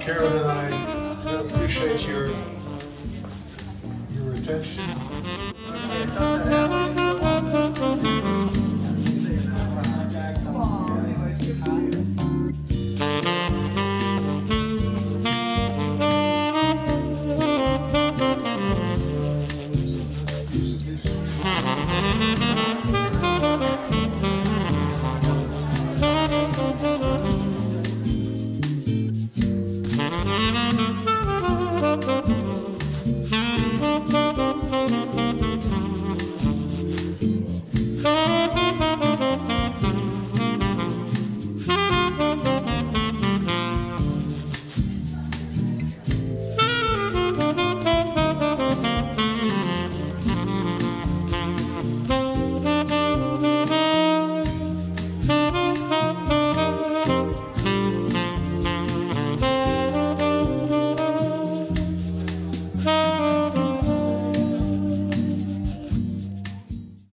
Carol and I appreciate your attention.